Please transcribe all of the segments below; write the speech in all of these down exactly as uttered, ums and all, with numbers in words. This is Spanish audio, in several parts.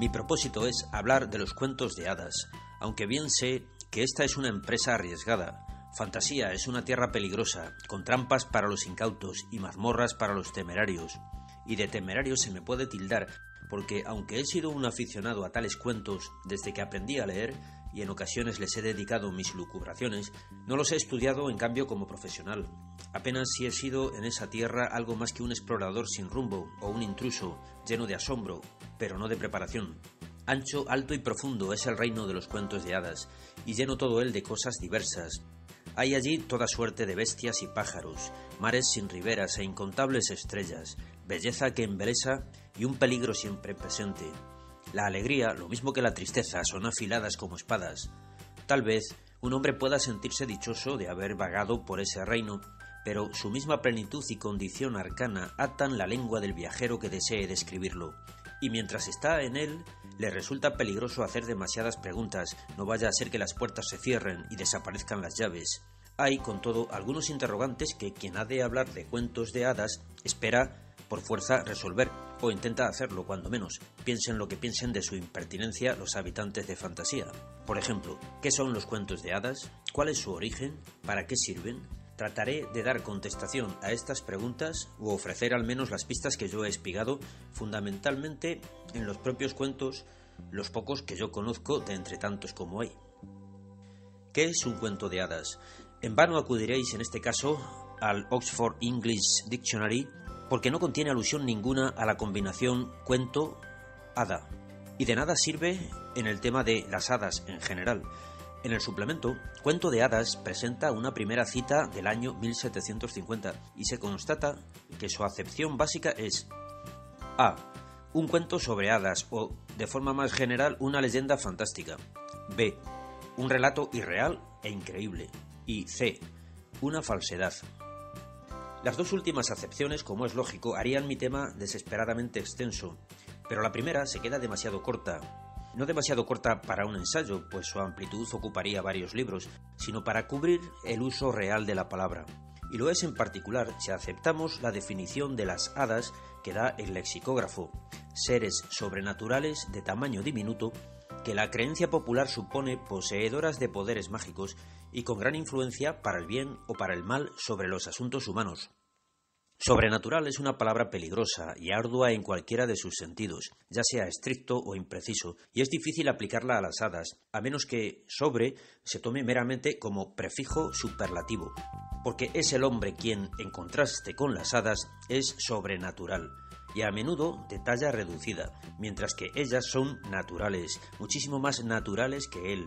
Mi propósito es hablar de los cuentos de hadas, aunque bien sé que esta es una empresa arriesgada. Fantasía es una tierra peligrosa, con trampas para los incautos y mazmorras para los temerarios. Y de temerario se me puede tildar, porque aunque he sido un aficionado a tales cuentos desde que aprendí a leer, y en ocasiones les he dedicado mis lucubraciones, no los he estudiado en cambio como profesional. Apenas si he sido en esa tierra algo más que un explorador sin rumbo o un intruso, lleno de asombro, pero no de preparación. Ancho, alto y profundo es el reino de los cuentos de hadas, y lleno todo él de cosas diversas. Hay allí toda suerte de bestias y pájaros, mares sin riberas e incontables estrellas, belleza que embelesa y un peligro siempre presente. La alegría, lo mismo que la tristeza, son afiladas como espadas. Tal vez un hombre pueda sentirse dichoso de haber vagado por ese reino, pero su misma plenitud y condición arcana atan la lengua del viajero que desee describirlo. Y mientras está en él, le resulta peligroso hacer demasiadas preguntas, no vaya a ser que las puertas se cierren y desaparezcan las llaves. Hay, con todo, algunos interrogantes que quien ha de hablar de cuentos de hadas espera, por fuerza, resolver, o intenta hacerlo cuando menos, piensen lo que piensen de su impertinencia los habitantes de fantasía. Por ejemplo, ¿qué son los cuentos de hadas? ¿Cuál es su origen? ¿Para qué sirven? Trataré de dar contestación a estas preguntas o ofrecer al menos las pistas que yo he espigado, fundamentalmente en los propios cuentos, los pocos que yo conozco de entre tantos como hay. ¿Qué es un cuento de hadas? En vano acudiréis en este caso al Oxford English Dictionary porque no contiene alusión ninguna a la combinación cuento-hada y de nada sirve en el tema de las hadas en general. En el suplemento, Cuento de hadas presenta una primera cita del año mil setecientos cincuenta y se constata que su acepción básica es A. Un cuento sobre hadas o, de forma más general, una leyenda fantástica. B. Un relato irreal e increíble. Y C. Una falsedad. Las dos últimas acepciones, como es lógico, harían mi tema desesperadamente extenso, pero la primera se queda demasiado corta. No demasiado corta para un ensayo, pues su amplitud ocuparía varios libros, sino para cubrir el uso real de la palabra. Y lo es en particular si aceptamos la definición de las hadas que da el lexicógrafo, seres sobrenaturales de tamaño diminuto, que la creencia popular supone poseedoras de poderes mágicos y con gran influencia para el bien o para el mal sobre los asuntos humanos. Sobrenatural es una palabra peligrosa y ardua en cualquiera de sus sentidos, ya sea estricto o impreciso, y es difícil aplicarla a las hadas, a menos que sobre se tome meramente como prefijo superlativo, porque es el hombre quien, en contraste con las hadas, es sobrenatural, y a menudo de talla reducida, mientras que ellas son naturales, muchísimo más naturales que él.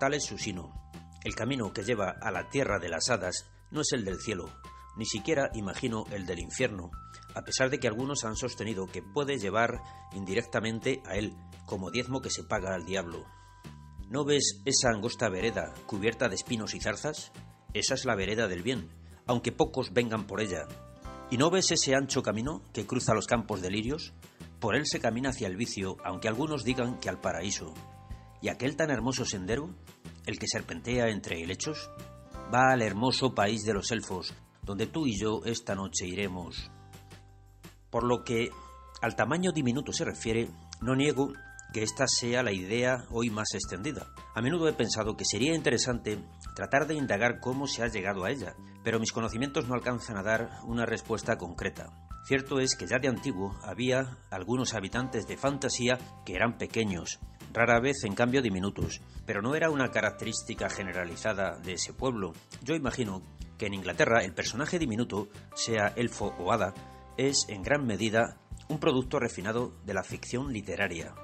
Tal es su sino. El camino que lleva a la tierra de las hadas no es el del cielo, ni siquiera imagino el del infierno, a pesar de que algunos han sostenido que puede llevar indirectamente a él, como diezmo que se paga al diablo. ¿No ves esa angosta vereda cubierta de espinos y zarzas? Esa es la vereda del bien, aunque pocos vengan por ella. ¿Y no ves ese ancho camino que cruza los campos de lirios? Por él se camina hacia el vicio, aunque algunos digan que al paraíso. ¿Y aquel tan hermoso sendero, el que serpentea entre helechos? Va al hermoso país de los elfos, donde tú y yo esta noche iremos. Por lo que al tamaño diminuto se refiere, no niego que esta sea la idea hoy más extendida. A menudo he pensado que sería interesante tratar de indagar cómo se ha llegado a ella, pero mis conocimientos no alcanzan a dar una respuesta concreta. Cierto es que ya de antiguo había algunos habitantes de fantasía que eran pequeños, rara vez en cambio diminutos, pero no era una característica generalizada de ese pueblo. Yo imagino que en Inglaterra el personaje diminuto, sea elfo o hada, es en gran medida un producto refinado de la ficción literaria.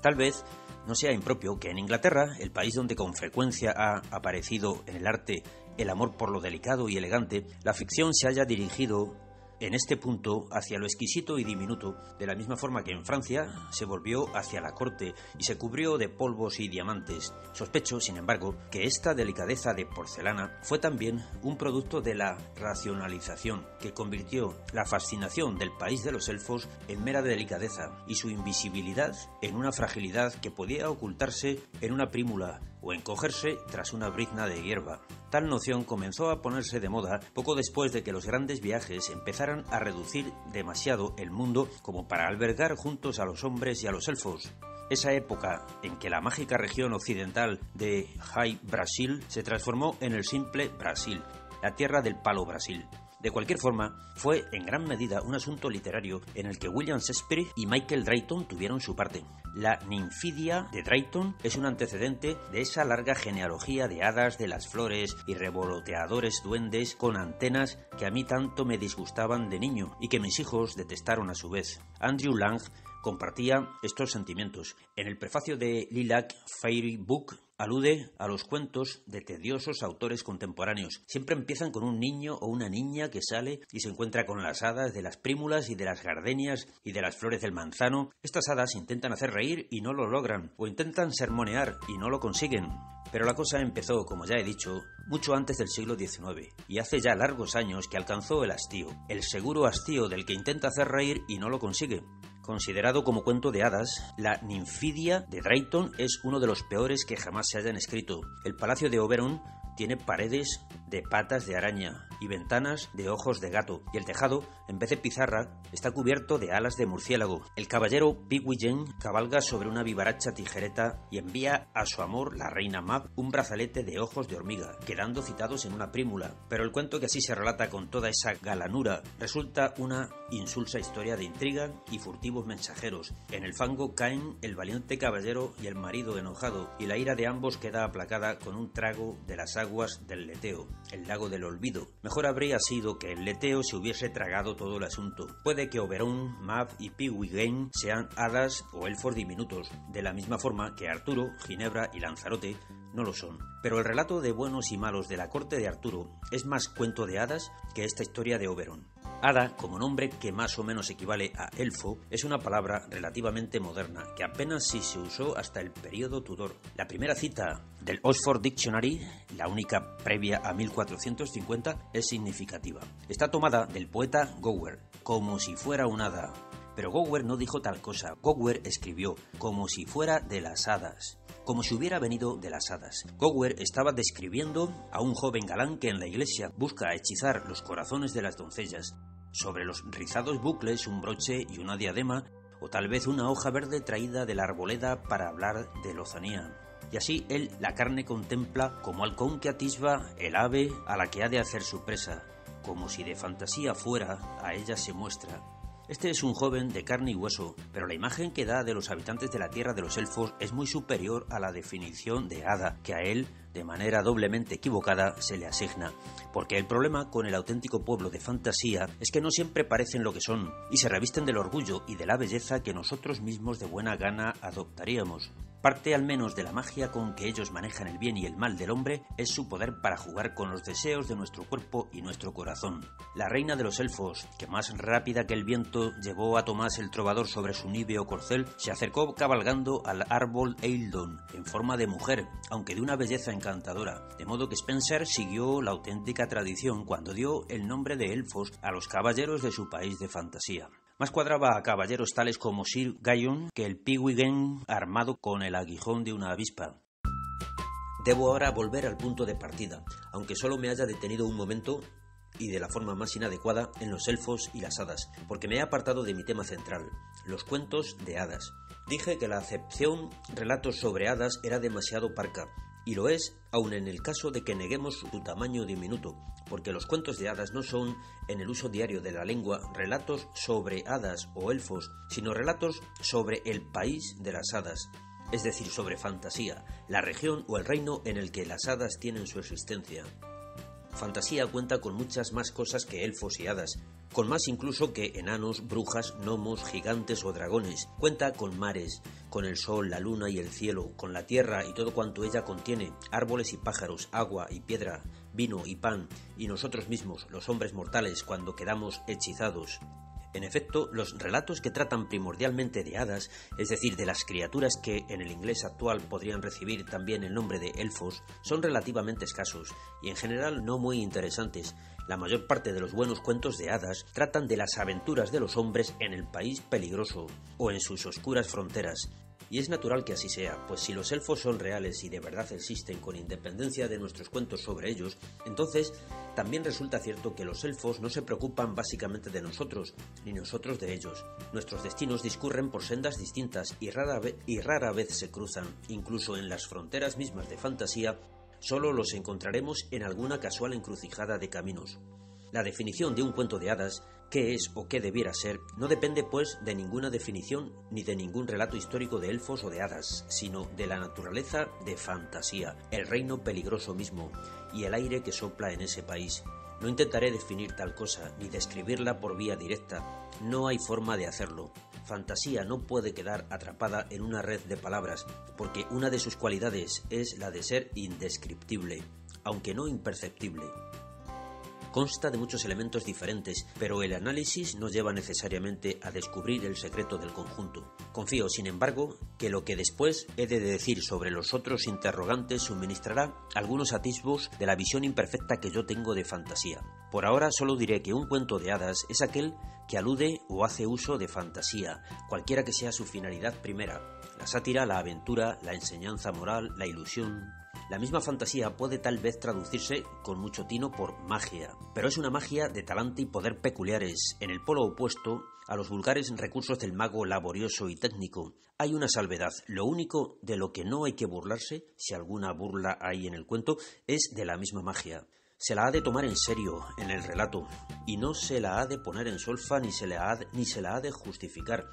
Tal vez no sea impropio que en Inglaterra, el país donde con frecuencia ha aparecido en el arte el amor por lo delicado y elegante, la ficción se haya dirigido en este punto hacia lo exquisito y diminuto, de la misma forma que en Francia se volvió hacia la corte y se cubrió de polvos y diamantes. Sospecho, sin embargo, que esta delicadeza de porcelana fue también un producto de la racionalización, que convirtió la fascinación del país de los elfos en mera delicadeza y su invisibilidad en una fragilidad que podía ocultarse en una prímula o encogerse tras una brizna de hierba. Tal noción comenzó a ponerse de moda poco después de que los grandes viajes empezaran a reducir demasiado el mundo como para albergar juntos a los hombres y a los elfos. esa época en que la mágica región occidental de High Brasil se transformó en el simple Brasil, la tierra del palo Brasil. De cualquier forma, fue en gran medida un asunto literario en el que William Shakespeare y Michael Drayton tuvieron su parte. La Ninfida de Drayton es un antecedente de esa larga genealogía de hadas de las flores y revoloteadores duendes con antenas que a mí tanto me disgustaban de niño y que mis hijos detestaron a su vez. Andrew Lang compartía estos sentimientos. En el prefacio de Lilac Fairy Book alude a los cuentos de tediosos autores contemporáneos. Siempre empiezan con un niño o una niña que sale y se encuentra con las hadas de las prímulas y de las gardenias y de las flores del manzano. Estas hadas intentan hacer reír y no lo logran, o intentan sermonear y no lo consiguen. Pero la cosa empezó, como ya he dicho, mucho antes del siglo diecinueve, y hace ya largos años que alcanzó el hastío, el seguro hastío del que intenta hacer reír y no lo consigue. Considerado como cuento de hadas, la Ninfida de Drayton es uno de los peores que jamás se hayan escrito. El palacio de Oberon tiene paredes de patas de araña y ventanas de ojos de gato, y el tejado, en vez de pizarra, está cubierto de alas de murciélago. El caballero Pigwidgeon cabalga sobre una vivaracha tijereta y envía a su amor, la reina Mab, un brazalete de ojos de hormiga, quedando citados en una prímula. Pero el cuento que así se relata con toda esa galanura resulta una insulsa historia de intriga y furtivos mensajeros. En el fango caen el valiente caballero y el marido enojado, y la ira de ambos queda aplacada con un trago de las aguas del leteo, el lago del olvido. Mejor habría sido que el leteo se hubiese tragado todo el asunto. Puede que Oberon, Mab y Pigwidgeon sean hadas o elfos diminutos, de la misma forma que Arturo, Ginebra y Lanzarote no lo son. Pero el relato de buenos y malos de la corte de Arturo es más cuento de hadas que esta historia de Oberon. Hada, como nombre que más o menos equivale a elfo, es una palabra relativamente moderna, que apenas si se usó hasta el periodo Tudor. La primera cita del Oxford Dictionary, la única previa a mil cuatrocientos cincuenta, es significativa. Está tomada del poeta Gower, como si fuera un hada. Pero Gower no dijo tal cosa. Gower escribió, como si fuera de las hadas, como si hubiera venido de las hadas. Gower estaba describiendo a un joven galán que en la iglesia busca hechizar los corazones de las doncellas. Sobre los rizados bucles, un broche y una diadema, o tal vez una hoja verde traída de la arboleda para hablar de lozanía. Y así él la carne contempla como halcón que atisba el ave a la que ha de hacer su presa, como si de fantasía fuera, a ella se muestra. Este es un joven de carne y hueso, pero la imagen que da de los habitantes de la tierra de los elfos es muy superior a la definición de hada que a él, de manera doblemente equivocada, se le asigna. Porque el problema con el auténtico pueblo de fantasía es que no siempre parecen lo que son, y se revisten del orgullo y de la belleza que nosotros mismos de buena gana adoptaríamos. Parte al menos de la magia con que ellos manejan el bien y el mal del hombre es su poder para jugar con los deseos de nuestro cuerpo y nuestro corazón. La reina de los elfos, que más rápida que el viento llevó a Tomás el trovador sobre su níveo corcel, se acercó cabalgando al árbol Eildon, en forma de mujer, aunque de una belleza encantadora, de modo que Spencer siguió la auténtica tradición cuando dio el nombre de elfos a los caballeros de su país de fantasía. Más cuadraba a caballeros tales como Sir Guyon que el Pigwidgeon armado con el aguijón de una avispa. Debo ahora volver al punto de partida, aunque solo me haya detenido un momento y de la forma más inadecuada en los elfos y las hadas, porque me he apartado de mi tema central, los cuentos de hadas. Dije que la acepción relatos sobre hadas era demasiado parca, y lo es aun en el caso de que neguemos su tamaño diminuto, porque los cuentos de hadas no son, en el uso diario de la lengua, relatos sobre hadas o elfos, sino relatos sobre el país de las hadas, es decir, sobre fantasía, la región o el reino en el que las hadas tienen su existencia. Fantasía cuenta con muchas más cosas que elfos y hadas, con más incluso que enanos, brujas, gnomos, gigantes o dragones. Cuenta con mares, con el sol, la luna y el cielo, con la tierra y todo cuanto ella contiene, árboles y pájaros, agua y piedra, vino y pan, y nosotros mismos, los hombres mortales, cuando quedamos hechizados. En efecto, los relatos que tratan primordialmente de hadas, es decir, de las criaturas que en el inglés actual podrían recibir también el nombre de elfos, son relativamente escasos y en general no muy interesantes. La mayor parte de los buenos cuentos de hadas tratan de las aventuras de los hombres en el país peligroso o en sus oscuras fronteras. Y es natural que así sea, pues si los elfos son reales y de verdad existen con independencia de nuestros cuentos sobre ellos, entonces también resulta cierto que los elfos no se preocupan básicamente de nosotros, ni nosotros de ellos. Nuestros destinos discurren por sendas distintas y rara, ve- y rara vez se cruzan, incluso en las fronteras mismas de fantasía, solo los encontraremos en alguna casual encrucijada de caminos. La definición de un cuento de hadas, qué es o qué debiera ser, no depende pues de ninguna definición ni de ningún relato histórico de elfos o de hadas, sino de la naturaleza de fantasía, el reino peligroso mismo y el aire que sopla en ese país. No intentaré definir tal cosa ni describirla por vía directa, no hay forma de hacerlo. Fantasía no puede quedar atrapada en una red de palabras, porque una de sus cualidades es la de ser indescriptible, aunque no imperceptible. Consta de muchos elementos diferentes, pero el análisis no lleva necesariamente a descubrir el secreto del conjunto. Confío, sin embargo, que lo que después he de decir sobre los otros interrogantes suministrará algunos atisbos de la visión imperfecta que yo tengo de fantasía. Por ahora solo diré que un cuento de hadas es aquel que alude o hace uso de fantasía, cualquiera que sea su finalidad primera, la sátira, la aventura, la enseñanza moral, la ilusión. La misma fantasía puede tal vez traducirse con mucho tino por magia, pero es una magia de talante y poder peculiares, en el polo opuesto a los vulgares recursos del mago laborioso y técnico. Hay una salvedad, lo único de lo que no hay que burlarse, si alguna burla hay en el cuento, es de la misma magia. Se la ha de tomar en serio en el relato, y no se la ha de poner en solfa ni se la ha de, ni se la ha de justificar.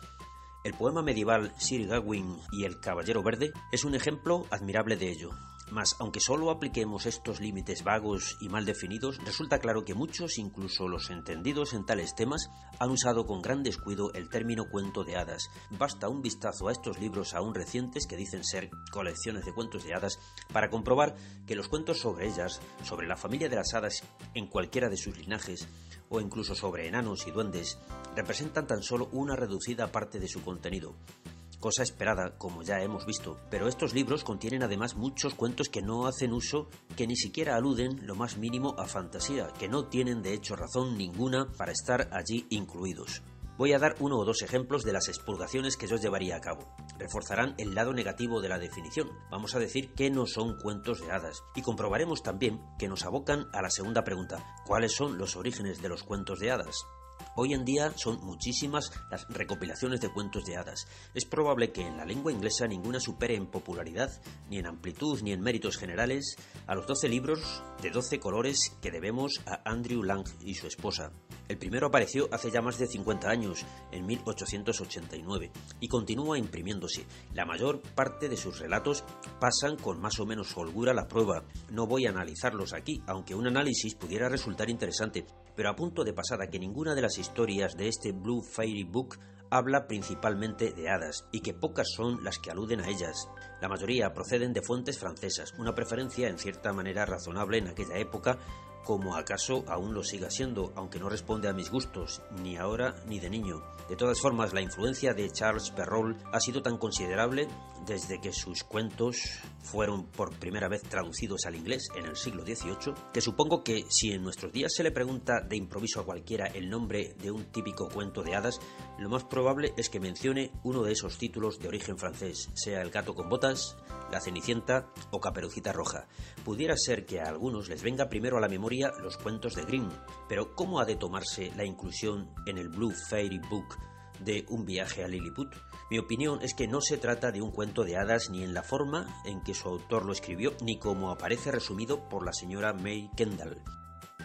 El poema medieval Sir Gawain y el Caballero Verde es un ejemplo admirable de ello. Mas, aunque solo apliquemos estos límites vagos y mal definidos, resulta claro que muchos, incluso los entendidos en tales temas, han usado con gran descuido el término cuento de hadas. Basta un vistazo a estos libros aún recientes que dicen ser colecciones de cuentos de hadas para comprobar que los cuentos sobre ellas, sobre la familia de las hadas en cualquiera de sus linajes, o incluso sobre enanos y duendes, representan tan solo una reducida parte de su contenido. Cosa esperada, como ya hemos visto, pero estos libros contienen además muchos cuentos que no hacen uso, que ni siquiera aluden lo más mínimo a fantasía, que no tienen de hecho razón ninguna para estar allí incluidos. Voy a dar uno o dos ejemplos de las expurgaciones que yo llevaría a cabo. Reforzarán el lado negativo de la definición, vamos a decir que no son cuentos de hadas, y comprobaremos también que nos abocan a la segunda pregunta, ¿cuáles son los orígenes de los cuentos de hadas? Hoy en día son muchísimas las recopilaciones de cuentos de hadas. Es probable que en la lengua inglesa ninguna supere en popularidad, ni en amplitud, ni en méritos generales, a los doce libros de doce colores que debemos a Andrew Lang y su esposa. El primero apareció hace ya más de cincuenta años, en mil ochocientos ochenta y nueve, y continúa imprimiéndose. La mayor parte de sus relatos pasan con más o menos holgura la prueba. No voy a analizarlos aquí, aunque un análisis pudiera resultar interesante, pero a punto de pasada que ninguna de las historias de este Blue Fairy Book habla principalmente de hadas, y que pocas son las que aluden a ellas. La mayoría proceden de fuentes francesas, una preferencia en cierta manera razonable en aquella época, como acaso aún lo siga siendo, aunque no responde a mis gustos, ni ahora ni de niño. De todas formas, la influencia de Charles Perrault ha sido tan considerable desde que sus cuentos fueron por primera vez traducidos al inglés en el siglo dieciocho, que supongo que si en nuestros días se le pregunta de improviso a cualquiera el nombre de un típico cuento de hadas, lo más probable es que mencione uno de esos títulos de origen francés, sea El gato con botas, La Cenicienta o Caperucita Roja. Pudiera ser que a algunos les venga primero a la memoria los cuentos de Grimm, pero ¿cómo ha de tomarse la inclusión en el Blue Fairy Book de Un viaje a Lilliput? Mi opinión es que no se trata de un cuento de hadas ni en la forma en que su autor lo escribió, ni como aparece resumido por la señora May Kendall.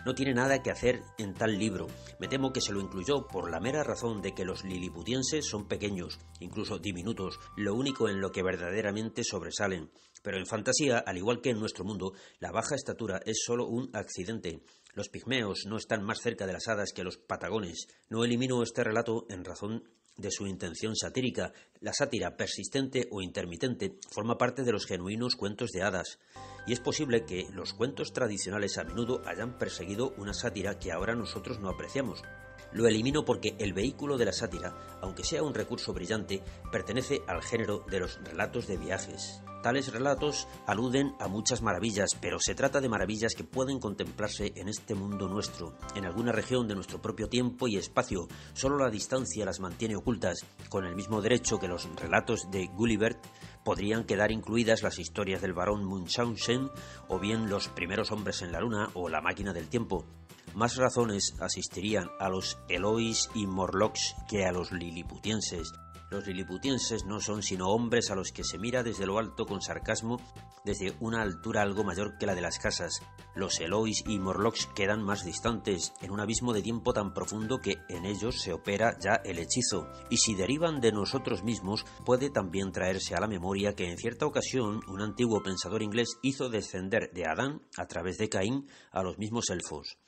No tiene nada que hacer en tal libro. Me temo que se lo incluyó por la mera razón de que los liliputienses son pequeños, incluso diminutos, lo único en lo que verdaderamente sobresalen. Pero en fantasía, al igual que en nuestro mundo, la baja estatura es solo un accidente. Los pigmeos no están más cerca de las hadas que los patagones. No elimino este relato en razón de su intención satírica. La sátira, persistente o intermitente, forma parte de los genuinos cuentos de hadas. Y es posible que los cuentos tradicionales a menudo hayan perseguido una sátira que ahora nosotros no apreciamos. Lo elimino porque el vehículo de la sátira, aunque sea un recurso brillante, pertenece al género de los relatos de viajes. Tales relatos aluden a muchas maravillas, pero se trata de maravillas que pueden contemplarse en este mundo nuestro, en alguna región de nuestro propio tiempo y espacio. Solo la distancia las mantiene ocultas, con el mismo derecho que los relatos de Gulliver. Podrían quedar incluidas las historias del barón Munchausen, o bien los primeros hombres en la luna o la máquina del tiempo. Más razones asistirían a los Elois y Morlocks que a los liliputienses. Los liliputienses no son sino hombres a los que se mira desde lo alto con sarcasmo, desde una altura algo mayor que la de las casas. Los Elois y Morlocks quedan más distantes, en un abismo de tiempo tan profundo que en ellos se opera ya el hechizo, y si derivan de nosotros mismos, puede también traerse a la memoria que en cierta ocasión un antiguo pensador inglés hizo descender de Adán, a través de Caín, a los mismos elfos.